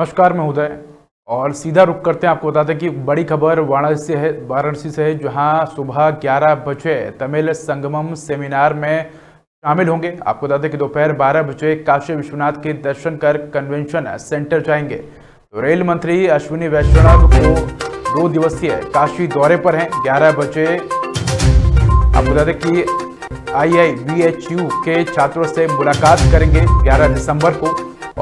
नमस्कार, मैं उदय और सीधा रुक करते हैं। आपको बताते हैं कि बड़ी खबर वाराणसी से है जहां सुबह 11 बजे तमिल संगम सेमिनार में शामिल होंगे। आपको बताते हैं कि दोपहर 12 बजे काशी विश्वनाथ के दर्शन कर कन्वेंशन सेंटर जाएंगे। तो रेल मंत्री अश्विनी वैष्णव को 2 दिवसीय काशी दौरे पर हैं। 11 बजे आपको बताते हैं कि IIBHU के छात्रों से मुलाकात करेंगे 11 दिसंबर को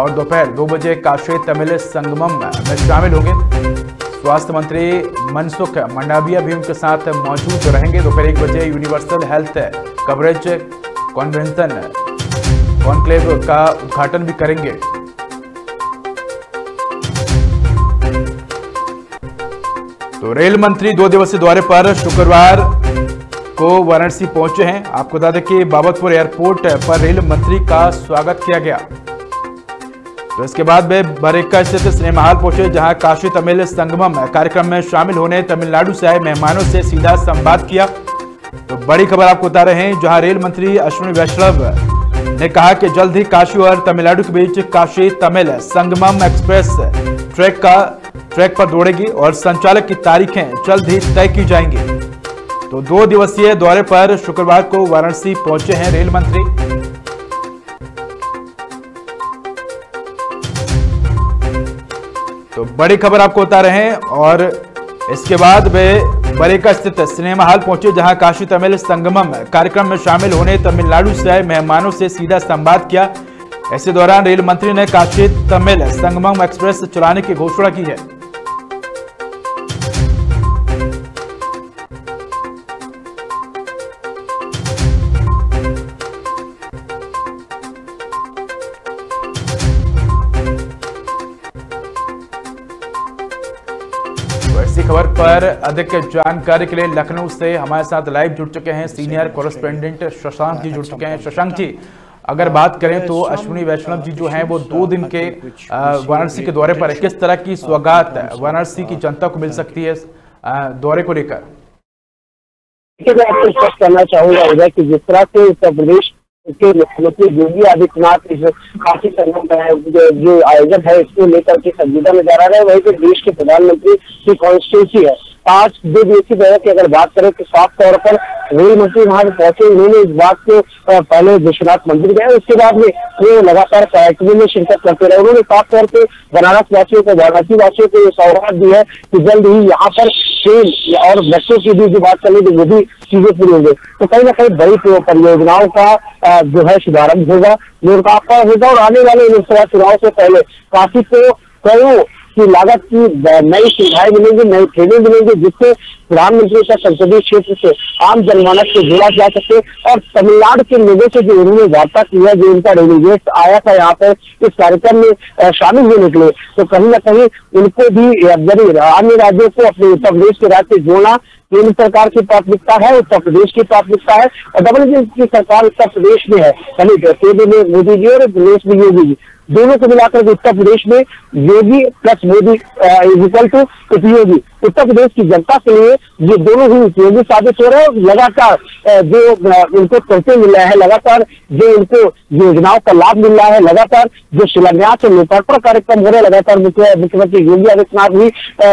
और दोपहर 2 बजे काशी तमिल संगम में शामिल होंगे। स्वास्थ्य मंत्री मनसुख मंडाविया भी उनके साथ मौजूद रहेंगे। दोपहर 1 बजे universal health coverage convention conclave का उद्घाटन भी करेंगे। तो रेल मंत्री 2 दिवसीय दौरे पर शुक्रवार को वाराणसी पहुंचे हैं। आपको बता दें कि बाबतपुर एयरपोर्ट पर रेल मंत्री का स्वागत किया गया। तो इसके बाद वे बरेका स्थित सिनेमा हॉल पहुंचे जहां काशी तमिल संगम कार्यक्रम में शामिल होने तमिलनाडु से आए मेहमानों से सीधा संवाद किया। तो बड़ी खबर आपको बता रहे हैं जहां रेल मंत्री अश्विनी वैष्णव ने कहा कि जल्द ही काशी और तमिलनाडु के बीच काशी तमिल संगम एक्सप्रेस ट्रैक पर दौड़ेगी और संचालक की तारीखें जल्द ही तय की जाएंगी। तो 2 दिवसीय दौरे पर शुक्रवार को वाराणसी पहुंचे हैं रेल मंत्री। तो बड़ी खबर आपको बता रहे हैं और इसके बाद वे बरेका स्थित सिनेमा हॉल पहुंचे जहां काशी तमिल संगमम कार्यक्रम में शामिल होने तमिलनाडु से आए मेहमानों से सीधा संवाद किया। इसी दौरान रेल मंत्री ने काशी तमिल संगमम एक्सप्रेस चलाने की घोषणा की है। इसी खबर पर अधिक जानकारी के लिए लखनऊ से हमारे साथ लाइव जुड़ चुके हैं सीनियर कॉरेस्पोंडेंट शशांक जी जुड़ चुके हैं। शशांक जी, अगर बात करें तो अश्विनी वैष्णव जी जो हैं वो 2 दिन के वाराणसी के दौरे पर है, किस तरह की सौगात वाराणसी की जनता को मिल सकती है दौरे को लेकर? मैं आपको स्पष्ट करना चाहूंगा कि जिस तरह से उत्तर प्रदेश के मुख्यमंत्री योगी आदित्यनाथ काशी संगम जो आयोजन है इसको लेकर के संजीदा नजर आ रहा है, वही तो देश के प्रधानमंत्री की कॉन्स्टिट्यूंसी है। आज 2 दिवसीय दौरे की अगर बात करें तो साफ तौर पर रेल मंत्री वहां पहुंचे, उन्होंने इस बात को पहले विश्वनाथ मंदिर गए, उसके बाद में वो लगातार कार्यक्रमों में शिरकत करते रहे। उन्होंने साफ तौर पर बनारस वासियों को वाराणसी वासियों को ये सौगात दी है कि जल्द ही यहाँ पर ट्रेन और बच्चों की भी जो बात कर ली वो भी चीजें पूरी होंगी। तो कहीं ना कहीं बड़ी परियोजनाओं का जो है शुभारंभ होगा, लोकप्रियता होगा और आने वाले लोकसभा चुनाव से पहले काशी को कई की लागत की नई सुविधाएं मिलेंगी, नई ट्रेनें मिलेंगी, जिससे प्रधानमंत्री का संसदीय क्षेत्र से आम जनमानस से जोड़ा जा सके। और तमिलनाडु के लोगों से जो उन्होंने वार्ता की है, जो उनका डेलीगेट आया था यहाँ पर इस कार्यक्रम में शामिल होने के लिए, तो कहीं ना कहीं उनको भी जरूर अन्य राज्यों को अपने उत्तर प्रदेश के राज्य से जोड़ना केंद्र सरकार की प्राथमिकता है, उत्तर प्रदेश की प्राथमिकता है और डबल की सरकार उत्तर प्रदेश में है, यानी केंद्र में मोदी जी और प्रदेश में योगी जी, दोनों को मिलाकर उत्तर प्रदेश में Yogi plus Modi equal to उपयोगी। उत्तर प्रदेश की जनता के लिए ये दोनों ही उपयोगी साबित हो रहे हैं और लगातार जो उनको पैसे मिल रहे हैं, लगातार जो उनको योजनाओं का लाभ मिल रहा है, लगातार जो शिलान्यास और लोकार्पण कार्यक्रम हो रहे हैं, लगातार मुख्यमंत्री योगी आदित्यनाथ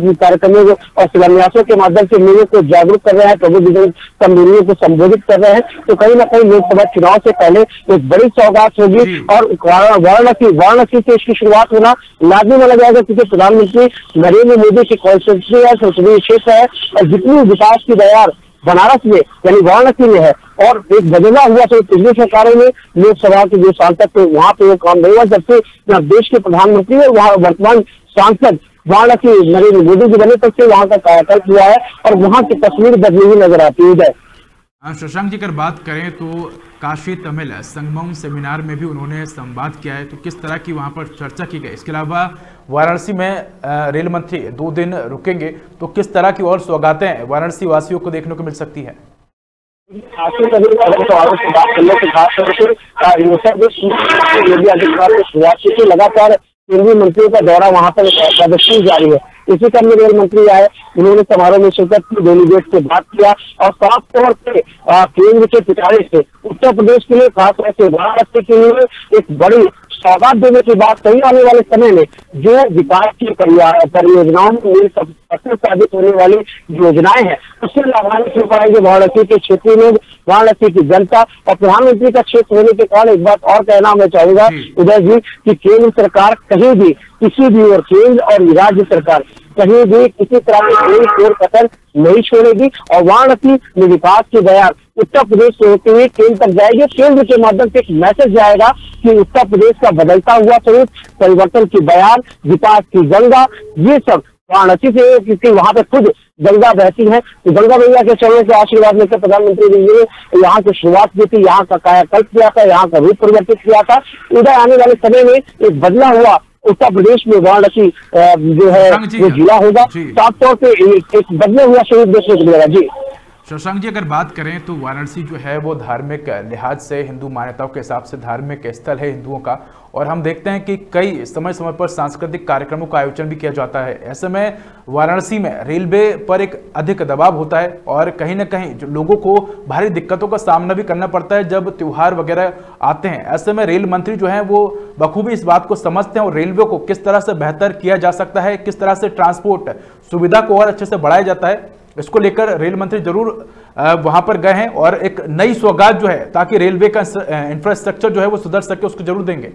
भी कार्यक्रमों और शिलान्यासों के माध्यम से लोगों को जागरूक कर रहे हैं, प्रबुद्ध सम्मेलनों को संबोधित कर रहे हैं। तो कहीं ना कहीं लोकसभा चुनाव से पहले एक बड़ी सौगात होगी और वाराणसी से इसकी शुरुआत होना लाजमी माना जाएगा, क्योंकि प्रधानमंत्री नरेंद्र मोदी की कॉन्स्टिट्यूंसी है, संसदीय क्षेत्र है और जितनी विकास की दयार बनारस में यानी वाराणसी में है और एक बदला हुआ तो पिछली सरकारों में लोकसभा के जो सांसद थे वहाँ पे वो काम नहीं हुआ, जबकि देश के प्रधानमंत्री और वहाँ वर्तमान सांसद वाराणसी नरेंद्र मोदी जी बने तब से वहाँ का कायाकल्प हुआ है और वहाँ की तस्वीर बदली हुई नजर आती है। शशांक जी, अगर बात करें तो काशी तमिल संगम सेमिनार में भी उन्होंने संवाद किया है, तो किस तरह की वहां पर चर्चा की गई? इसके अलावा वाराणसी में रेल मंत्री 2 दिन रुकेंगे, तो किस तरह की और सौगातें वाराणसी वासियों को देखने को मिल सकती है? काशी तमिल संगम से बात करने के खास तौर पर योगी आदित्यनाथ ने शुरुआत की, लगातार केंद्रीय मंत्रियों का दौरा वहाँ पर प्रदर्शन जारी है। इसी क्रम में रेल मंत्री आए, उन्होंने समारोह में शिरकत की, डेलीगेट से बात किया और साफ तौर पर केंद्र के पिटारे से उत्तर प्रदेश के लिए खासतौर से वाराणसी के लिए एक बड़ी सौगात देने की बात कही। आने वाले समय में जो विकास की परियोजनाओं में सफल साबित होने वाली योजनाएं हैं उससे लाभान्वित हो पाएंगे वाराणसी के क्षेत्र में वाराणसी की जनता। और प्रधानमंत्री का क्षेत्र होने के कारण एक बात और कहना मैं चाहूंगा उदय जी की केंद्र सरकार कहीं भी किसी भी और केंद्र और राज्य सरकार कहीं भी किसी तरह की कोई शोर कसर नहीं छोड़ेगी। और वाराणसी में विकास के बयान उत्तर प्रदेश से होते हुए केंद्र तक जाएगी। केंद्र के माध्यम से एक मैसेज जाएगा कि उत्तर प्रदेश का बदलता हुआ स्वरूप, परिवर्तन की बयान, विकास की गंगा, ये सब वाराणसी से क्योंकि वहाँ पे खुद गंगा बहती है। तो गंगा मैया के चरणों के आशीर्वाद लेकर प्रधानमंत्री जी ने यहाँ की शुरुआत की थी, यहाँ का कायाकल्प किया था, यहाँ का रूप परिवर्तित किया था। उधर आने वाले समय में एक बदला हुआ उत्तर प्रदेश में वाराणसी जो है वो जिला होगा, साफ तौर पे एक बदले हुआ शरीर देखने को मिलेगा। जी शशांक जी, अगर बात करें तो वाराणसी जो है वो धार्मिक लिहाज से हिंदू मान्यताओं के हिसाब से धार्मिक स्थल है हिंदुओं का, और हम देखते हैं कि कई समय समय पर सांस्कृतिक कार्यक्रमों का आयोजन भी किया जाता है। ऐसे में वाराणसी में रेलवे पर एक अधिक दबाव होता है और कहीं ना कहीं जो लोगों को भारी दिक्कतों का सामना भी करना पड़ता है जब त्यौहार वगैरह आते हैं। ऐसे में रेल मंत्री जो हैं वो बखूबी इस बात को समझते हैं और रेलवे को किस तरह से बेहतर किया जा सकता है, किस तरह से ट्रांसपोर्ट सुविधा को और अच्छे से बढ़ाया जाता है, इसको लेकर रेल मंत्री जरूर वहां पर गए हैं और एक नई सौगात जो है ताकि रेलवे का इंफ्रास्ट्रक्चर जो है वो सुधर सके उसको जरूर देंगे।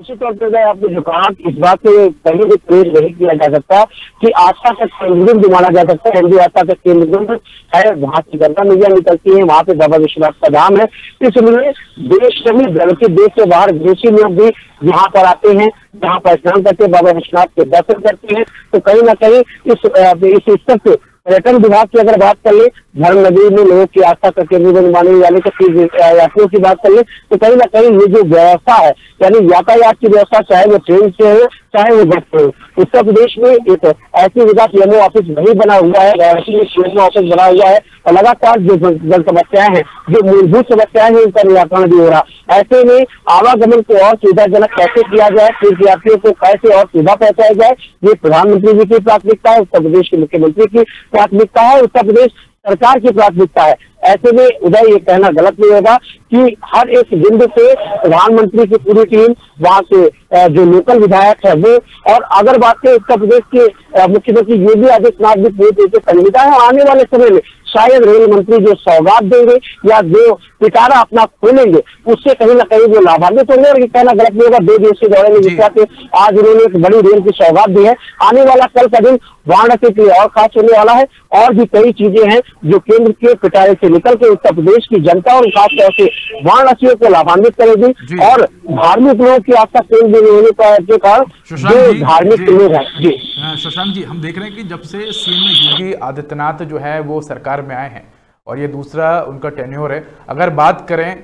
उसी तौर पर आपने जो कहा इस बात से कहीं भी क्लेयर नहीं किया जा सकता कि आस्था का केंद्र माना जा सकता है, हिंदू आस्था का केंद्र है, वहाँ से गंगा नदियाँ निकलती है, वहाँ पे बाबा विश्वनाथ का धाम है। इसलिए देश में बल्कि देश के बाहर विदेशी लोग भी यहाँ पर आते हैं, यहाँ पर स्नान करते हैं, बाबा विश्वनाथ के दर्शन करते हैं। तो कहीं ना कहीं इस स्तर से पर्यटन विभाग की अगर बात कर ले, धर्म नगरी में लोगों की आस्था का केंद्र माने जाने के यात्रियों की बात कर ले, तो कहीं ना कहीं ये जो व्यवस्था है यानी यातायात की व्यवस्था चाहे वो ट्रेन से हो चाहे वो बस से हो, उत्तर प्रदेश में एक ऐसी जगह पीएमओ ऑफिस नहीं बना हुआ है, वाराणसी में पीएमओ ऑफिस बना हुआ है और लगातार जो जन समस्याएं हैं, जो मूलभूत समस्याएं हैं, उनका निराकरण भी हो रहा। ऐसे में आवागमन को और सुविधाजनक कैसे किया जाए, तीर्थ यात्रियों को कैसे और सुविधा पहुंचाया जाए, ये प्रधानमंत्री जी की प्राथमिकता है, उत्तर प्रदेश के मुख्यमंत्री की प्राथमिकता है, उत्तर प्रदेश सरकार की प्राथमिकता है। ऐसे में उदय ये कहना गलत नहीं होगा कि हर एक बिंदु से प्रधानमंत्री की पूरी टीम, वहाँ से जो लोकल विधायक है वो, और अगर बात करें उत्तर प्रदेश के मुख्यमंत्री योगी आदित्यनाथ भी पूरी तरीके से संजीदा है। आने वाले समय में शायद रेल मंत्री जो सौगात देंगे या जो पिटारा अपना खोलेंगे उससे कहीं ना कहीं वो लाभान्वित होंगे। और ये कहना गलत नहीं होगा 2 दिवसीय दौरे में जिसका कि आज उन्होंने एक बड़ी रेल की सौगात दी है। आने वाला कल का दिन वाराणसी के लिए और खास होने वाला है। और भी कई चीजें हैं जो केंद्र के पिटारे से निकल के उत्तर प्रदेश की जनता और खासतौर से वाराणसियों को लाभान्वित करेगी। और धार्मिक लोगों की आस्था केंद्र में होने के कारण जो धार्मिक लोग हैं। जी शशांक जी, हम देख रहे हैं कि जब से सीएम योगी आदित्यनाथ जो है वो सरकार में आए हैं और ये दूसरा उनका टेन्योर है, अगर बात करें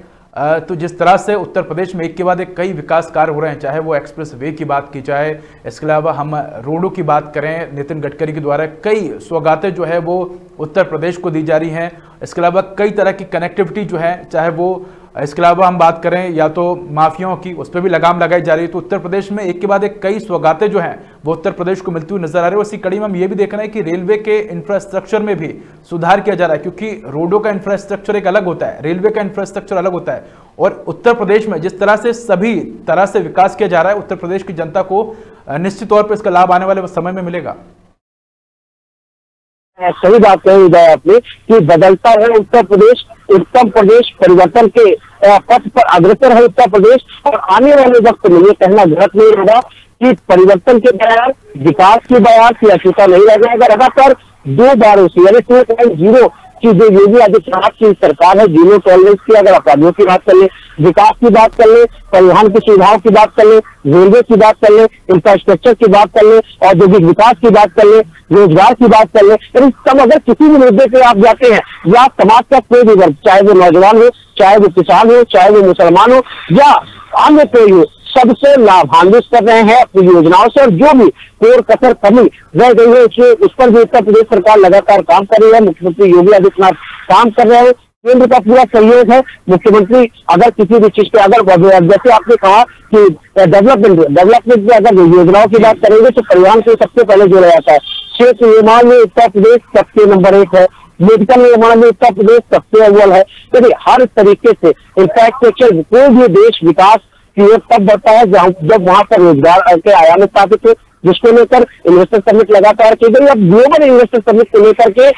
तो जिस तरह से उत्तर प्रदेश में एक के बाद एक कई विकास कार्य हो रहे हैं, चाहे वो एक्सप्रेस वे की बात की जाए, इसके अलावा हम रोडों की बात करें, नितिन गडकरी के द्वारा कई सौगातें जो है वो उत्तर प्रदेश को दी जा रही हैं। इसके अलावा कई तरह की कनेक्टिविटी जो है, चाहे वो इसके अलावा हम बात करें या तो माफियाओं की, उस पर भी लगाम लगाई जा रही है। तो उत्तर प्रदेश में एक के बाद एक कई सौगातें जो हैं वो उत्तर प्रदेश को मिलती हुई नजर आ रही है। उसी कड़ी में हम ये भी देख रहे हैं कि रेलवे के इंफ्रास्ट्रक्चर में भी सुधार किया जा रहा है, क्योंकि रोडों का इंफ्रास्ट्रक्चर एक अलग होता है, रेलवे का इंफ्रास्ट्रक्चर अलग होता है। और उत्तर प्रदेश में जिस तरह से सभी तरह से विकास किया जा रहा है, उत्तर प्रदेश की जनता को निश्चित तौर पर इसका लाभ आने वाले समय में मिलेगा। सही बात कही उदय आपने कि बदलता है उत्तर प्रदेश, उत्तम प्रदेश परिवर्तन के पथ पर अग्रसर है उत्तर प्रदेश। और आने वाले वक्त में ये कहना गलत नहीं होगा कि परिवर्तन के बयान, विकास के बयान की अछूता नहीं रह जाएगा। लगातार 2 बार उसी यानी 2.0 की जो योगी आदित्यनाथ की सरकार है, जीरो टॉलरेंस की, अगर अपराधियों की बात कर ले, विकास की बात कर ले, परिवहन की सुविधाओं की बात कर ले, रेलवे की बात कर ले, इंफ्रास्ट्रक्चर की बात कर ले, औद्योगिक विकास की बात कर ले, रोजगार की बात कर ले, यानी सब अगर किसी भी मुद्दे पे आप जाते हैं या समाज का कोई भी वर्ग, चाहे वो नौजवान हो, चाहे वो किसान हो, चाहे वो मुसलमान हो या अन्य कोई हो, सबसे लाभान्वित कर रहे हैं अपनी योजनाओं से। और जो भी कोर कसर कमी रह गई है इसलिए उस पर भी उत्तर प्रदेश सरकार लगातार काम कर रही है। मुख्यमंत्री योगी आदित्यनाथ काम कर रहे हैं, केंद्र का पूरा सहयोग है। मुख्यमंत्री अगर किसी भी चीज पे अगर जैसे आपने कहा कि डेवलपमेंट में अगर योजनाओं की बात करेंगे तो परिवहन से सबसे पहले जोड़ा जाता है। क्षेत्र निर्माण में उत्तर प्रदेश सबसे नंबर 1 है, मेडिकल निर्माण में उत्तर प्रदेश सबसे अव्वल है। यानी हर तरीके से इंफ्रास्ट्रक्चर कोई भी देश विकास सीए तब बढ़ता है जब वहाँ पर रोजगार के आयाम स्थापित हो, जिसको लेकर इन्वेस्टर समिट लगातार की गई। अब ग्लोबल इन्वेस्टर समिट को लेकर के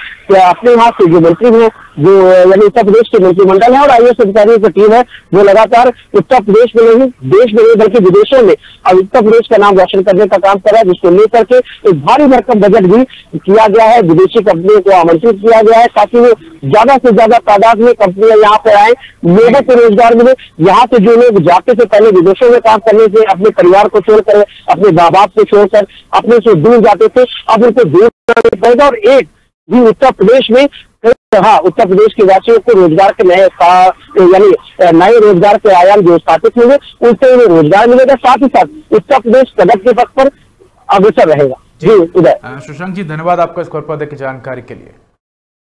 अपने वहाँ से जो मंत्री हैं, जो यानी उत्तर प्रदेश के मंत्रिमंडल है और IAS अधिकारियों की टीम है, वो लगातार उत्तर प्रदेश में नहीं, देश में नहीं बल्कि विदेशों में अब उत्तर प्रदेश का नाम रोशन करने का काम कर रहा है, जिसको लेकर के एक भारी भरकम बजट भी किया गया है। विदेशी कंपनियों को आमंत्रित किया गया है ताकि वो ज्यादा से ज्यादा तादाद में कंपनियां यहाँ पर आए, लोगों को रोजगार मिले। यहाँ से जो लोग जाते से पहले विदेशों में काम करने से अपने परिवार को छोड़कर, अपने माँ बाप को छोड़कर अपने से दूर जाते थे, अब उनको दूर पड़ेगा। और एक भी उत्तर प्रदेश में उत्तर प्रदेश के वासियों को रोजगार के नए यानी नए रोजगार के आयाम जो स्थापित होंगे, उनसे उन्हें रोजगार मिलेगा, साथ ही साथ उत्तर प्रदेश प्रगति के पथ पर अग्रसर रहेगा। जी उदय सुशांत जी, धन्यवाद आपका इस खबर की जानकारी के लिए।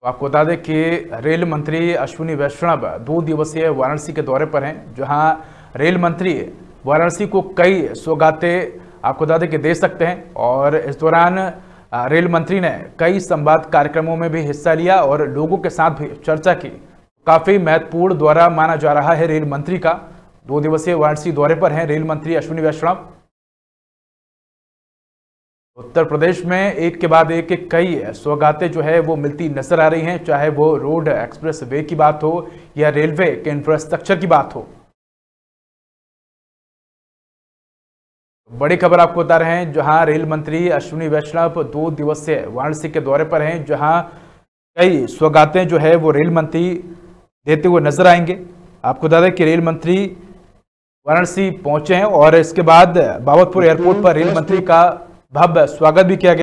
आपको बता दें कि रेल मंत्री अश्विनी वैष्णव 2 दिवसीय वाराणसी के दौरे पर हैं, जहां रेल मंत्री वाराणसी को कई सौगातें आपको बता दें कि दे सकते हैं। और इस दौरान रेल मंत्री ने कई संवाद कार्यक्रमों में भी हिस्सा लिया और लोगों के साथ भी चर्चा की। काफ़ी महत्वपूर्ण दौरा माना जा रहा है रेल मंत्री का। 2 दिवसीय वाराणसी दौरे पर हैं रेल मंत्री अश्विनी वैष्णव। उत्तर प्रदेश में एक के बाद एक कई सौगातें जो है वो मिलती नजर आ रही हैं, चाहे वो रोड एक्सप्रेस वे की बात हो या रेलवे के इंफ्रास्ट्रक्चर की बात हो। बड़ी खबर आपको बता रहे हैं, जहां रेल मंत्री अश्विनी वैष्णव 2 दिवसीय वाराणसी के दौरे पर हैं, जहां कई सौगातें जो है वो रेल मंत्री देते हुए नजर आएंगे। आपको बता दें कि रेल मंत्री वाराणसी पहुंचे हैं और इसके बाद बाबतपुर एयरपोर्ट पर रेल मंत्री का भव्य स्वागत भी किया गया।